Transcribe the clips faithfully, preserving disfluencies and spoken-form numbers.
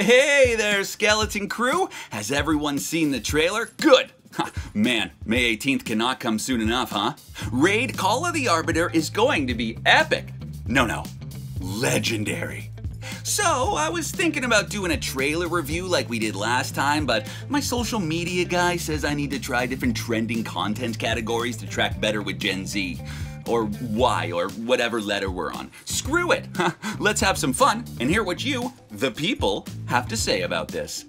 Hey there, Skeleton Crew! Has everyone seen the trailer? Good! Ha, man, May eighteenth cannot come soon enough, huh? Raid Call of the Arbiter is going to be epic! No, no, legendary. So, I was thinking about doing a trailer review like we did last time, but my social media guy says I need to try different trending content categories to track better with Gen Z. Or Y, or whatever letter we're on. Screw it! Let's have some fun and hear what you, the people, have to say about this.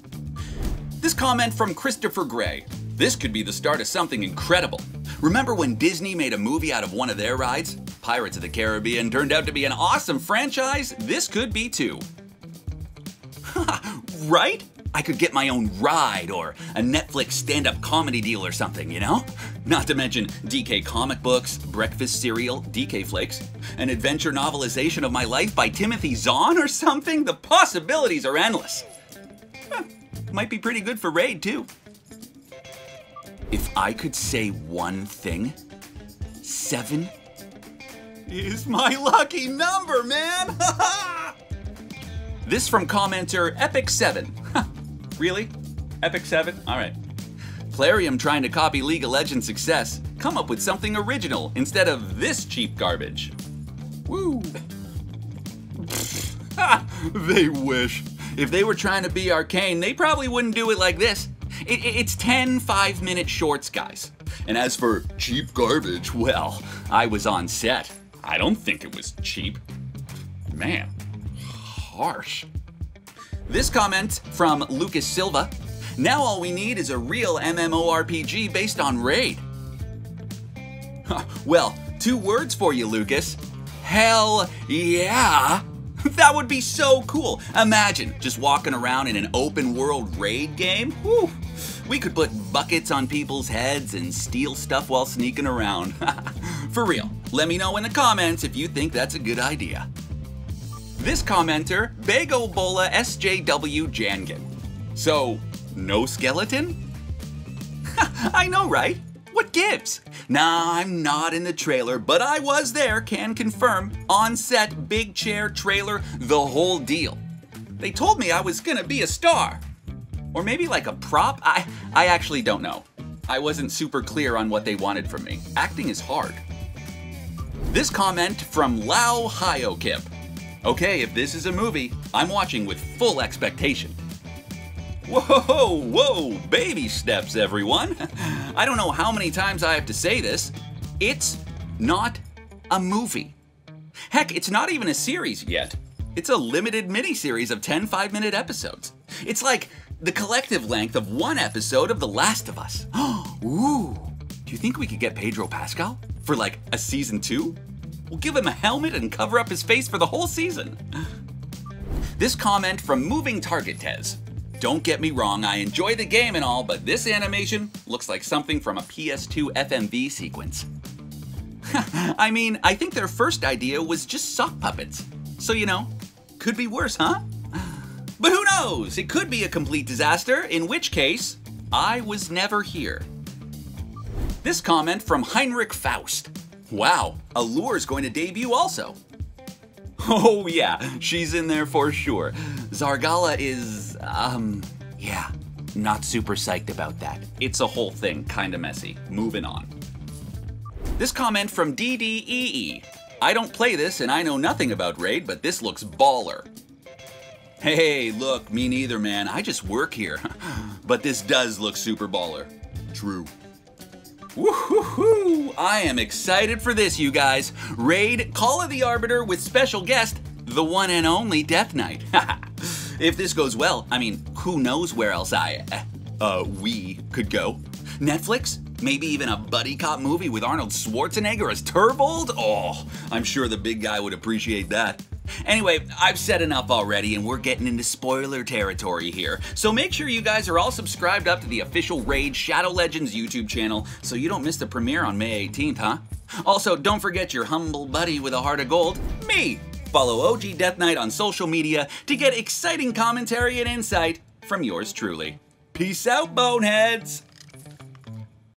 This comment from Christopher Gray. This could be the start of something incredible. Remember when Disney made a movie out of one of their rides? Pirates of the Caribbean turned out to be an awesome franchise. This could be too. Right? I could get my own ride or a Netflix stand-up comedy deal or something, you know? Not to mention D K comic books, breakfast cereal, D K Flakes, an adventure novelization of my life by Timothy Zahn or something? The possibilities are endless. Eh, might be pretty good for Raid, too. If I could say one thing, seven is my lucky number, man! This from commenter Epic Seven. Really? Epic Seven? Alright. Plarium trying to copy League of Legends success. Come up with something original instead of this cheap garbage. Woo! They wish. If they were trying to be Arcane, they probably wouldn't do it like this. It, it, it's ten five-minute shorts, guys. And as for cheap garbage, well, I was on set. I don't think it was cheap. Man, harsh. This comment from Lucas Silva. Now all we need is a real M M O R P G based on Raid. Huh, well, two words for you, Lucas. Hell yeah! That would be so cool. Imagine just walking around in an open world Raid game. Whew. We could put buckets on people's heads and steal stuff while sneaking around. For real, let me know in the comments if you think that's a good idea. This commenter, Bego Bola S J W Jangen. So, no skeleton? I know, right? What gives? Nah, I'm not in the trailer, but I was there, can confirm. On set, big chair, trailer, the whole deal. They told me I was gonna be a star. Or maybe like a prop? I, I actually don't know. I wasn't super clear on what they wanted from me. Acting is hard. This comment from Lau Hayokip. Okay, if this is a movie, I'm watching with full expectation. Whoa, whoa, whoa, baby steps, everyone. I don't know how many times I have to say this. It's not a movie. Heck, it's not even a series yet. It's a limited mini-series of ten five-minute episodes. It's like the collective length of one episode of The Last of Us. Ooh, do you think we could get Pedro Pascal for like a season two? We'll give him a helmet and cover up his face for the whole season. This comment from Moving Target Tez. Don't get me wrong, I enjoy the game and all, but this animation looks like something from a P S two F M V sequence. I mean, I think their first idea was just sock puppets. So, you know, could be worse, huh? But who knows? It could be a complete disaster, in which case, I was never here. This comment from Heinrich Faust. Wow, Allure's going to debut also. Oh yeah, she's in there for sure. Zargala is, um, yeah, not super psyched about that. It's a whole thing, kinda messy. Moving on. This comment from D D E E. I don't play this and I know nothing about Raid, but this looks baller. Hey, look, me neither, man. I just work here. But this does look super baller. True. Woo-hoo-hoo! I am excited for this, you guys. Raid Call of the Arbiter with special guest, the one and only Death Knight. If this goes well, I mean, who knows where else I, uh, we could go. Netflix? Maybe even a buddy cop movie with Arnold Schwarzenegger as Turbold? Oh, I'm sure the big guy would appreciate that. Anyway, I've said enough already and we're getting into spoiler territory here. So make sure you guys are all subscribed up to the official Raid Shadow Legends YouTube channel so you don't miss the premiere on May eighteenth, huh? Also, don't forget your humble buddy with a heart of gold, me! Follow O G Death Knight on social media to get exciting commentary and insight from yours truly. Peace out, boneheads!